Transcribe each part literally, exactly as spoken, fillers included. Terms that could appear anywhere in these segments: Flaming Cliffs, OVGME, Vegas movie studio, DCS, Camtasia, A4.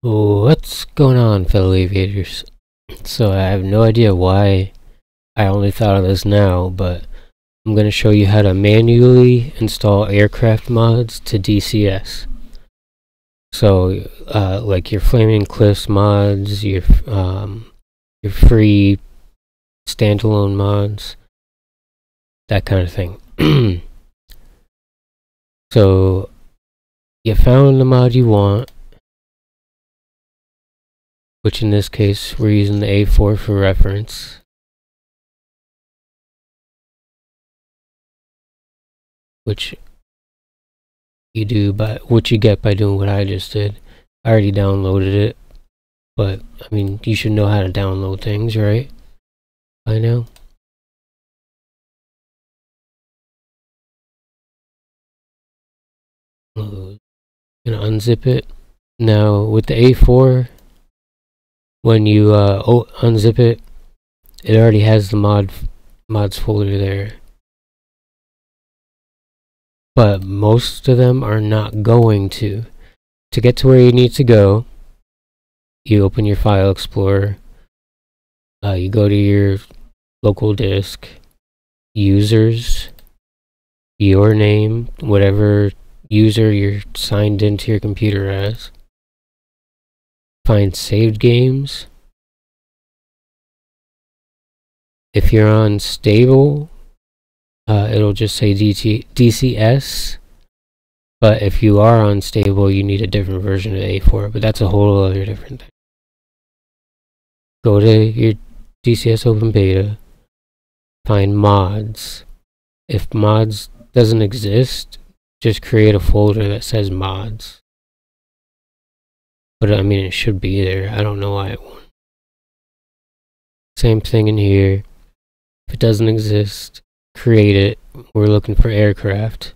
What's going on, fellow aviators? So I have no idea why I only thought of this now, but I'm going to show you how to manually install aircraft mods to D C S. So uh, like your Flaming Cliffs mods, your, um, your free standalone mods, that kind of thing. So you found the mod you want, which in this case we're using the A four for reference. Which you do by what you get by doing what I just did. I already downloaded it, but I mean, you should know how to download things, right? By now. I'm gonna unzip it. Now with the A four, when you uh, unzip it, it already has the mod mods folder there. But most of them are not going to. To get to where you need to go, you open your file explorer, uh, you go to your local disk, users, your name, whatever user you're signed into your computer as. Find saved games. If you're on stable, uh, it'll just say D C S, but if you are on stable, you need a different version of A four, but that's a whole other different thing. Go to your D C S Open Beta, find mods. If mods doesn't exist, just create a folder that says mods. But I mean, it should be there. I don't know why it won't. Same thing in here. If it doesn't exist, create it. We're looking for aircraft.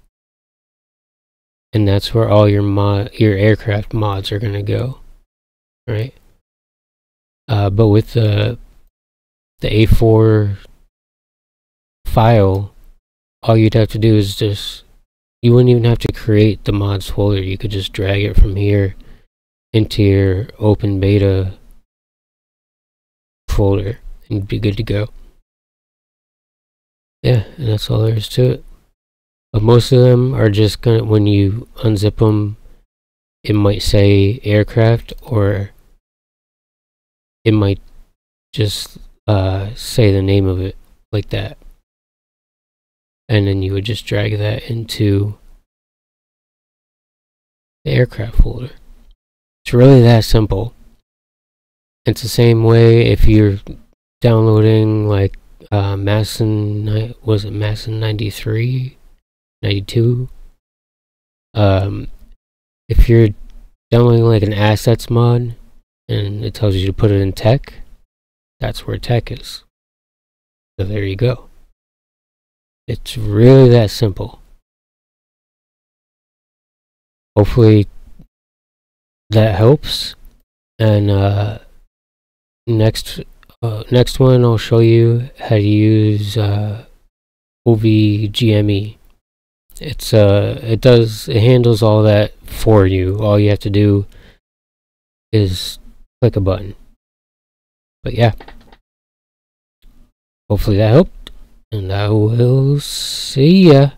And that's where all your mod, your aircraft mods are going to go. Right? Uh, but with the, the A four file, all you'd have to do is just... You wouldn't even have to create the mods folder. You could just drag it from here into your open beta folder and be good to go. Yeah, and that's all there is to it. But most of them are just gonna, when you unzip them, it might say aircraft, or it might just uh, say the name of it like that. And then you would just drag that into the aircraft folder. It's really that simple. It's the same way if you're downloading like uh, Masson, was it Masson ninety-three, ninety-two? Um, if you're downloading like an assets mod and it tells you to put it in tech, that's where tech is. So there you go. It's really that simple. Hopefully that helps, and uh, next uh, next one I'll show you how to use uh, O V G M E. It's uh it does it handles all that for you. All you have to do is click a button. But yeah, hopefully that helped, and I will see ya.